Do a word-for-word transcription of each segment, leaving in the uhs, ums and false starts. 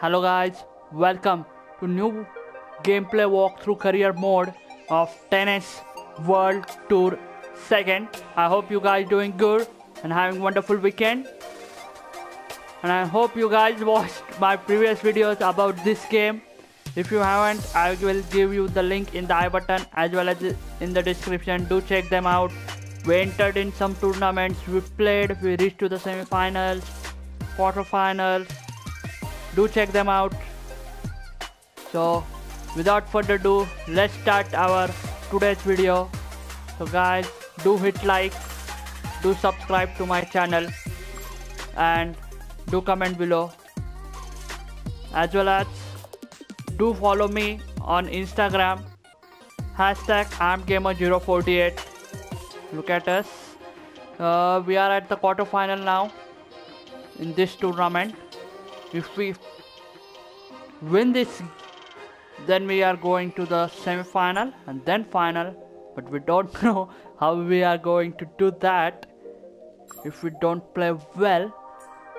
Hello guys, welcome to new gameplay walkthrough career mode of Tennis World Tour two. I hope you guys doing good and having wonderful weekend. And I hope you guys watched my previous videos about this game. If you haven't, I will give you the link in the I button as well as in the description. Do check them out. We entered in some tournaments, we played, we reached to the semi-finals, quarter-finals. Do check them out. So without further ado, let's start our today's video. So guys, do hit like, do subscribe to my channel and do comment below, as well as do follow me on Instagram, hashtag I M Gamer zero four eight. Look at us, uh, we are at the quarterfinal now in this tournament. If we win this, then we are going to the semi-final and then final, but we don't know how we are going to do that if we don't play well.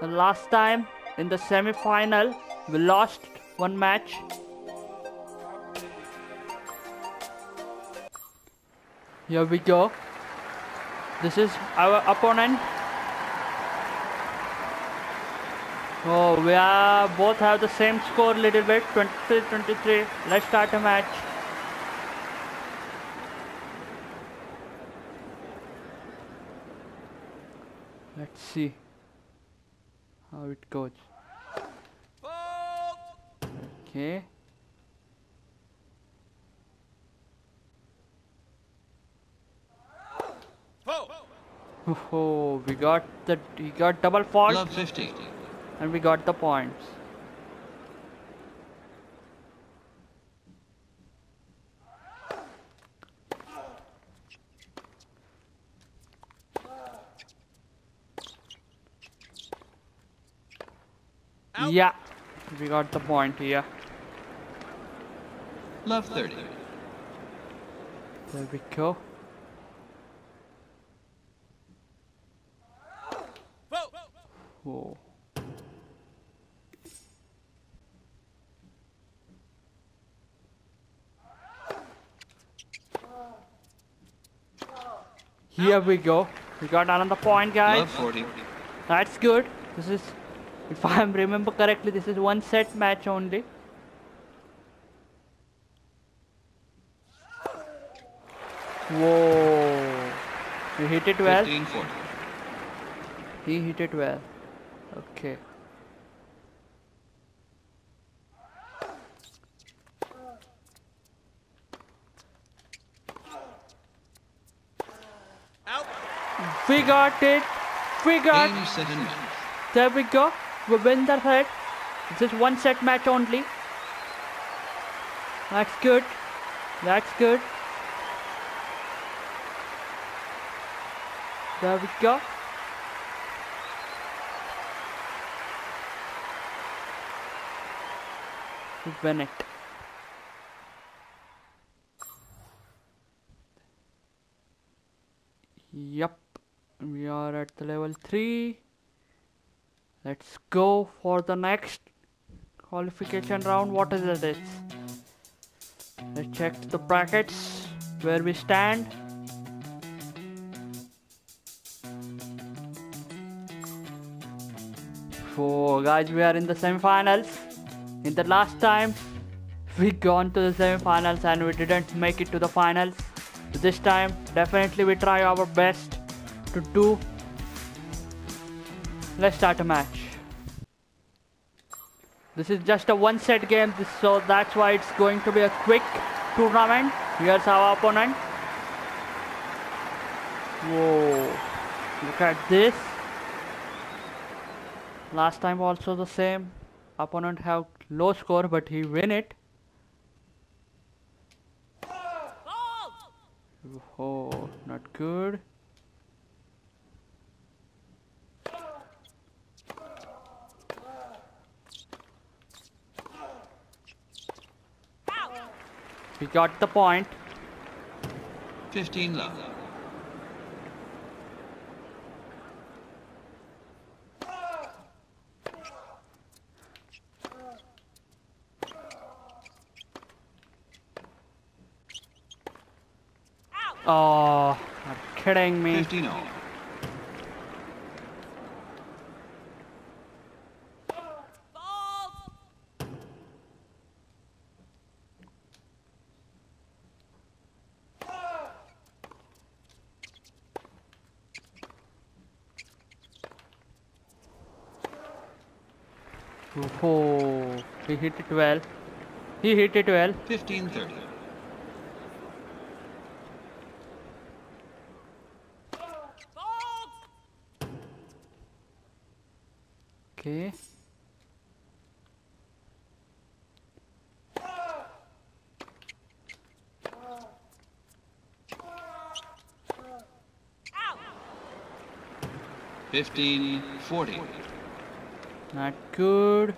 The last time in the semi-final we lost one match. Here we go. This is our opponent. Oh, we are both have the same score little bit, twenty-three twenty-three. Let's start a match. Let's see how it goes. Okay. Oh, we got the he got double fault, and we got the points. Out. Yeah, we got the point here. Love thirty. There we go. Whoa. Here we go. We got another point, guys. That's good. This is, if I remember correctly, this is one set match only. Whoa. We hit it well. He hit it well. Okay. Out. We got it. We got it. There we go. We win the set. This is one set match only. That's good. That's good. There we go. Win it. Yep, we are at the level three. Let's go for the next qualification round. What is it? It's, let's check the brackets where we stand. So guys, we are in the semi-finals. In the last time, we gone to the semi-finals and we didn't make it to the finals. This time, definitely we try our best to do. Let's start a match. This is just a one-set game, so that's why it's going to be a quick tournament. Here's our opponent. Whoa! Look at this. Last time also the same. Opponent have low score, but he win it. Oh, not good. We got the point. Fifteen love. Oh, you're kidding me. fifteen all. Oh, he hit it well. He hit it well. fifteen thirty. Okay. fifteen forty. Not good.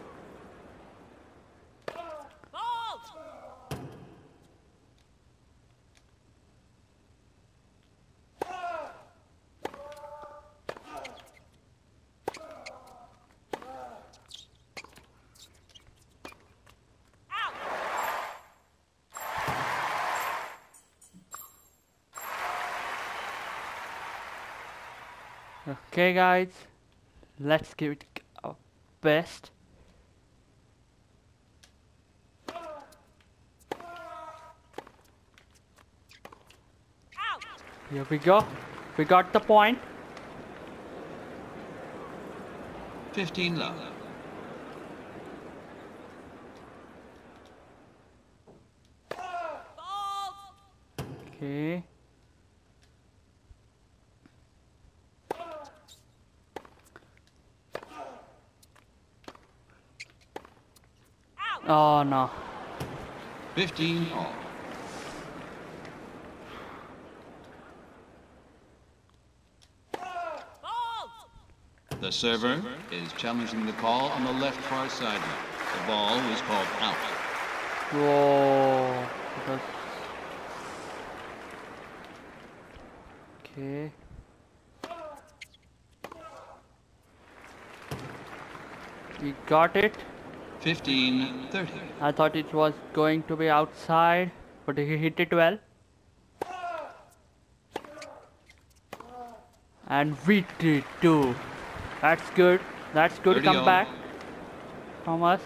Okay guys, let's give it our best. Here we go. We got the point. fifteen love. Okay. Oh no. fifteen all. The server is challenging the call on the left far sideline. The ball was called out. Whoa. That's... Okay. We got it. fifteen thirty. I thought it was going to be outside, but he hit it well. And we did too. That's good. That's good comeback from us.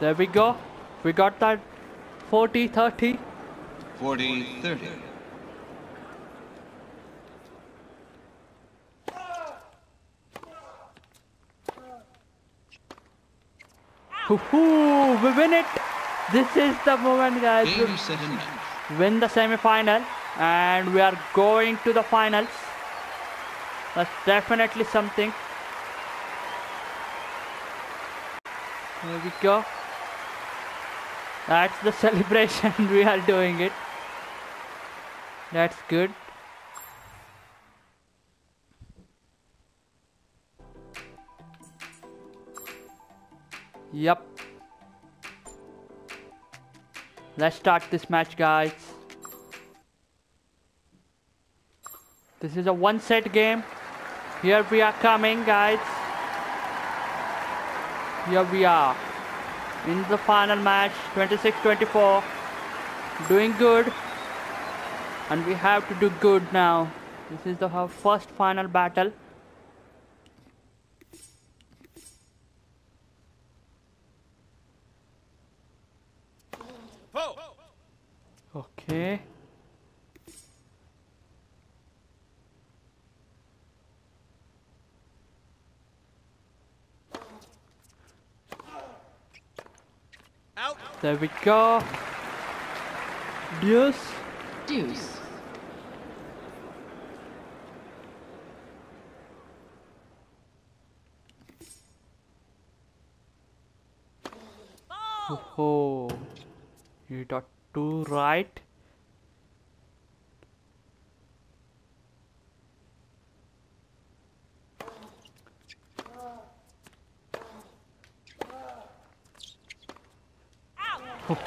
There we go. We got that forty thirty. forty thirty. Woohoo! We win it! This is the moment, guys. We win the semi-final and we are going to the finals. That's definitely something. There we go. That's the celebration. We are doing it. That's good. Yep. Let's start this match, guys. This is a one set game. Here we are coming, guys. Here we are in the final match, twenty-six twenty-four. Doing good. And we have to do good now. This is the our first final battle. Okay. Out. There we go. Deuce. Deuce. Oh, you got two right.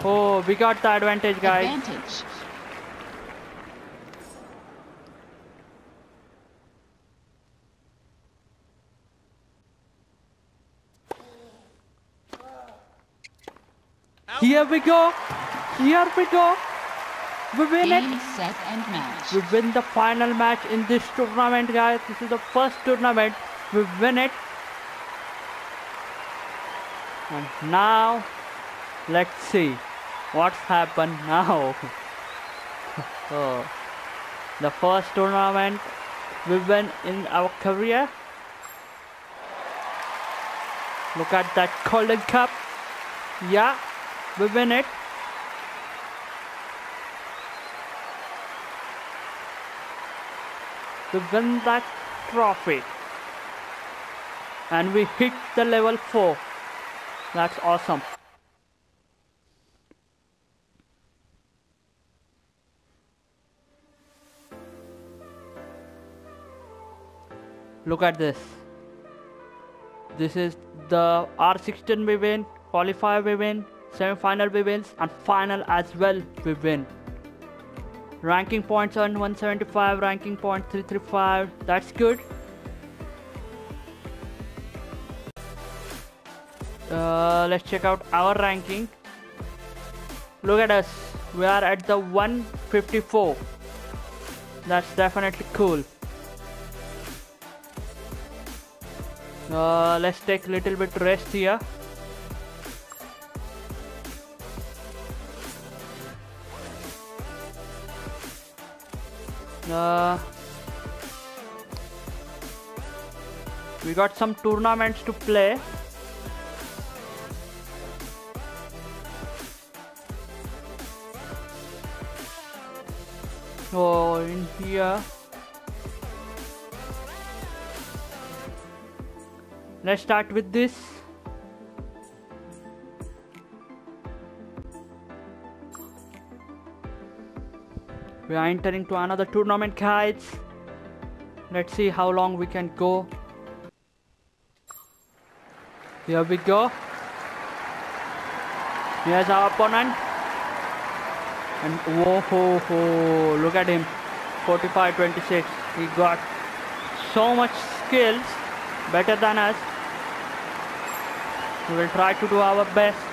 Oh, we got the advantage, guys. Advantage. Here we go. Here we go. We win it. Game, set, and match. We win the final match in this tournament, guys. This is the first tournament. We win it. And now, let's see what's happened now. Oh. The first tournament we win in our career. Look at that Golden Cup. Yeah, we win it. We win that trophy. And we hit the level four. That's awesome. Look at this. This is the R sixteen we win, qualifier we win, semi-final we win, and final as well we win. Ranking points on one seventy-five, ranking point three thirty-five, that's good. Uh, let's check out our ranking. Look at us, we are at the one fifty-four. That's definitely cool. Uh, let's take a little bit rest here. Uh, we got some tournaments to play. Oh, in here. Let's start with this. We are entering to another tournament, guys. Let's see how long we can go. Here we go. Here's our opponent. And whoa, ho, ho. Look at him. forty-five twenty-six. He got so much skills. Better than us. We will try to do our best.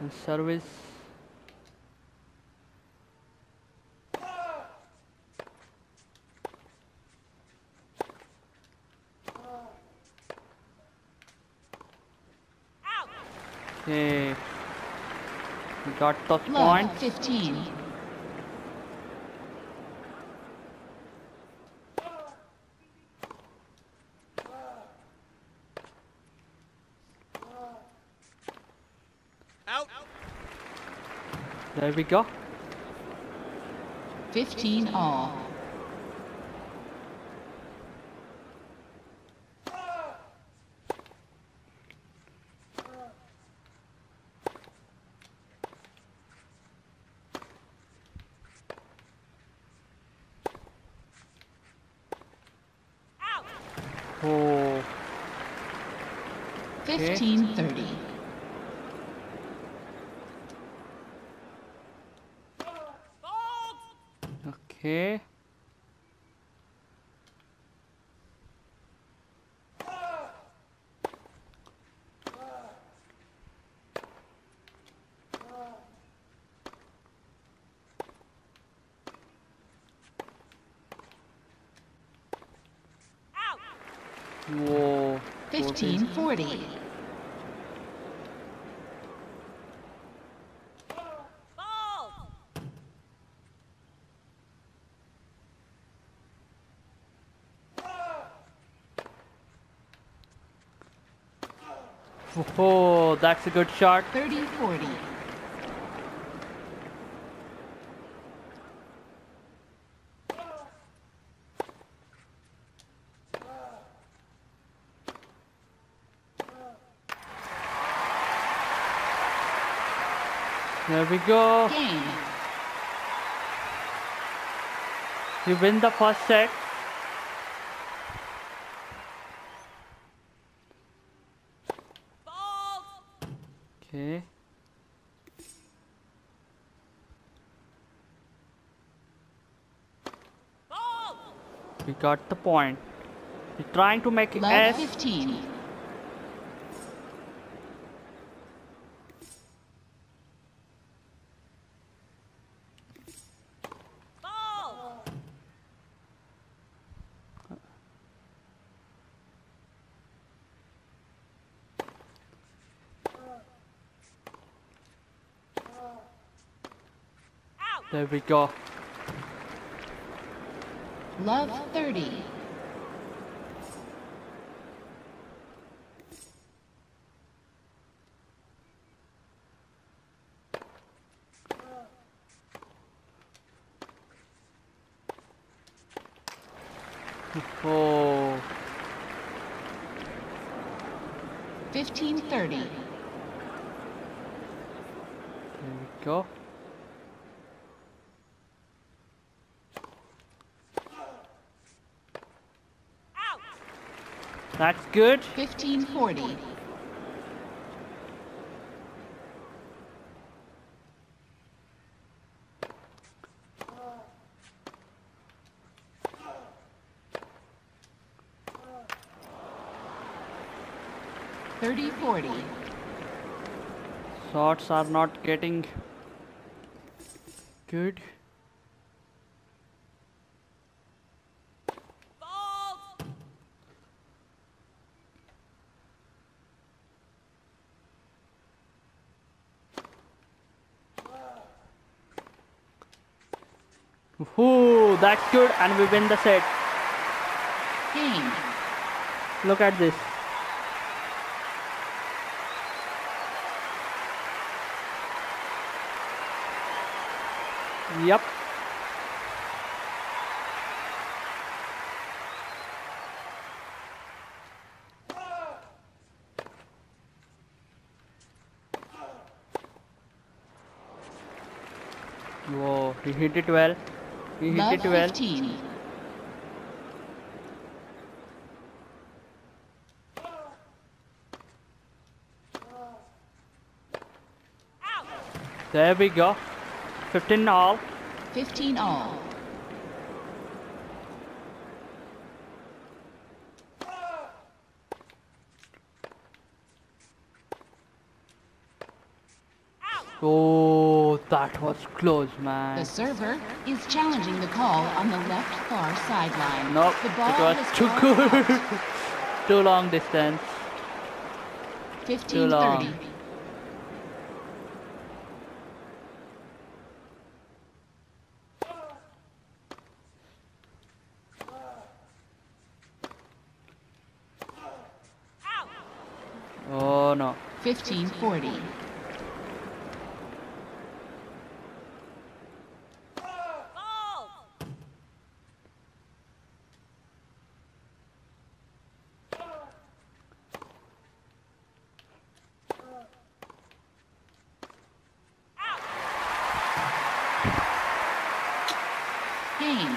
And service. Okay. We got the point. fifteen. There we go. Fifteen all. Oh. Fifteen okay. thirty. Okay. Out. Whoa. Fifteen forty. Oh, that's a good shot. thirty forty. There we go. Game. You win the first set. Okay. We got the point. We're trying to make it S. fifteen. There we go. Love thirty. Oh. Fifteen thirty. There we go. Out. That's good. Fifteen forty. thirty forty. Shots are not getting good. Ooh, that's good, and we win the set. Game. Look at this. Yep. Whoa, he hit it well. He hit Love it well. fifteen. There we go. Fifteen all. Fifteen all. Oh, that was close, man. The server is challenging the call on the left far sideline. Nope, the ball it was too good. Too long distance. Fifteen thirty. Oh no. Fifteen forty. Game.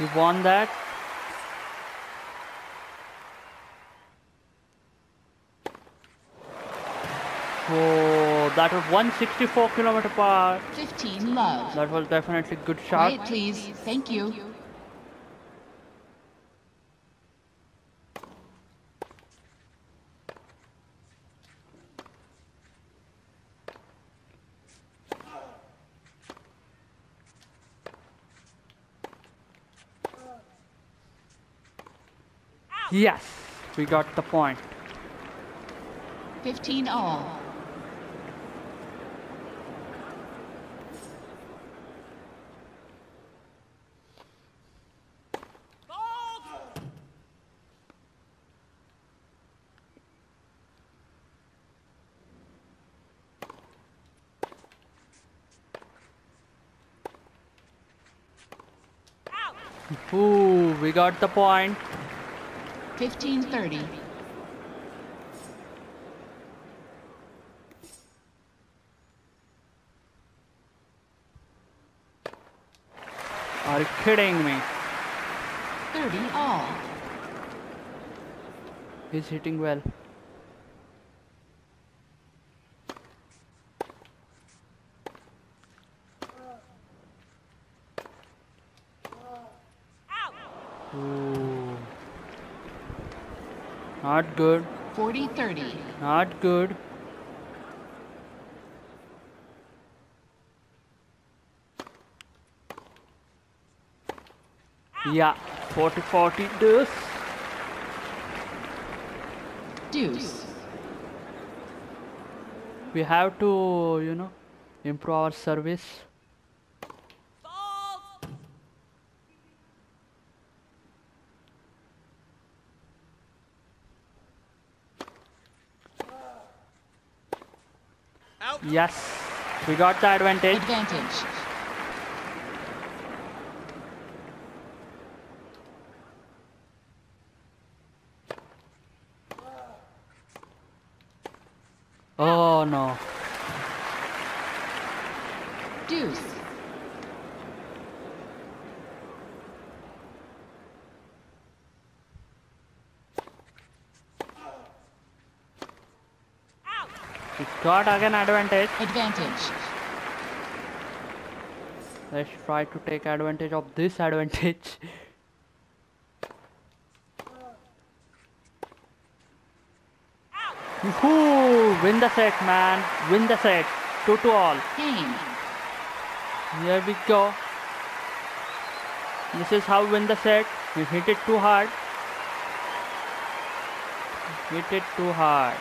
You won that. Oh, that was one hundred sixty-four kilometer per hour. fifteen love. That was definitely a good shot. Quiet, please. Thank you. Yes, we got the point. fifteen all. Ooh, we got the point. Fifteen thirty. Are you kidding me? Thirty all. He's hitting well. Ooh. Not good. forty thirty. Not good. Yeah, forty forty deuce. Deuce. we have to, you know, improve our service. Out. Yes, we got the advantage. Advantage. Oh no. Deuce. Out. It got again advantage. Advantage. Let's try to take advantage of this advantage. Woohoo! Win the set, man. Win the set. Two to all. Game. Here we go. This is how win the set. We hit it too hard. Hit it too hard.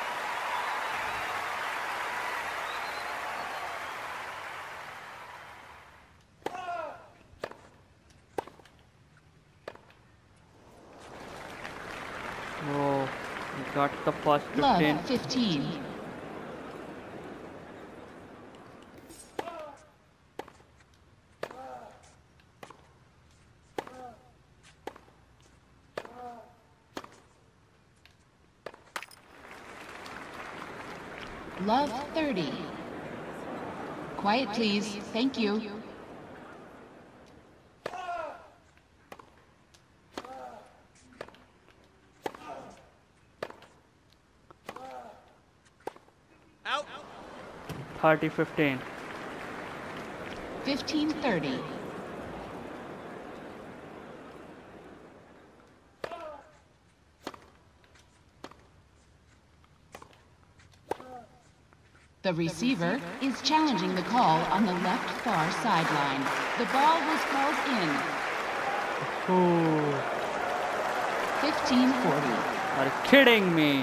Oh. Got the first fifteen. fifteen. Love thirty. Quiet, please. Thank you. thirty fifteen. fifteen thirty. The receiver is challenging the call on the left far sideline. The ball was called in. Ooh. fifteen forty. Are you kidding me?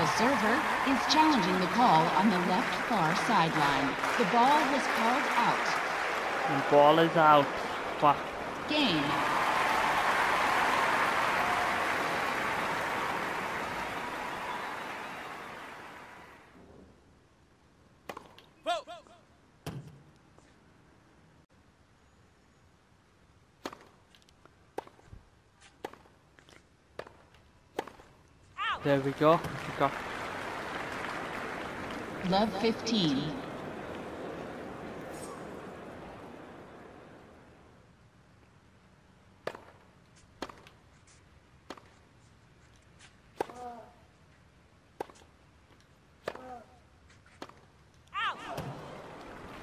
The server is challenging the call on the left far sideline. The ball was called out. The ball is out. Fuck. Game. There we go. We got love fifteen.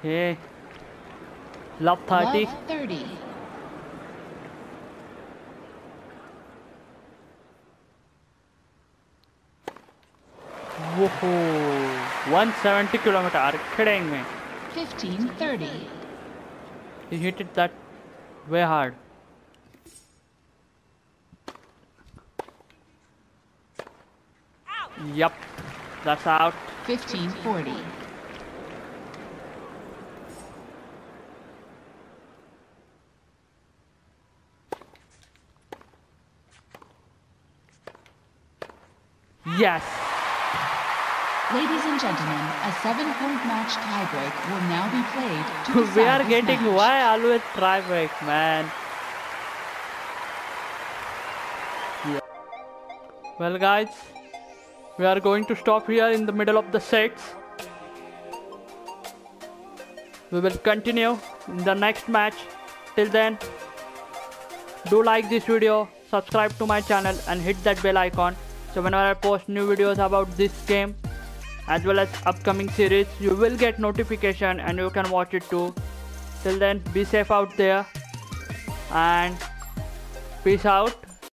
Hey, love thirty. Love thirty. Woohoo! one seventy kilometer. Are you kidding me? fifteen thirty. He hit it that way hard. Out. Yep, that's out. fifteen forty. Yes. Ladies and gentlemen, a seven-point match tiebreak will now be played to decide. We are getting match. Why always tiebreak, man? Yeah. Well, guys, we are going to stop here in the middle of the sets. We will continue in the next match. Till then, do like this video, subscribe to my channel, and hit that bell icon. So whenever I post new videos about this game, as well as upcoming series, you will get notification and you can watch it too. Till then, be safe out there and peace out.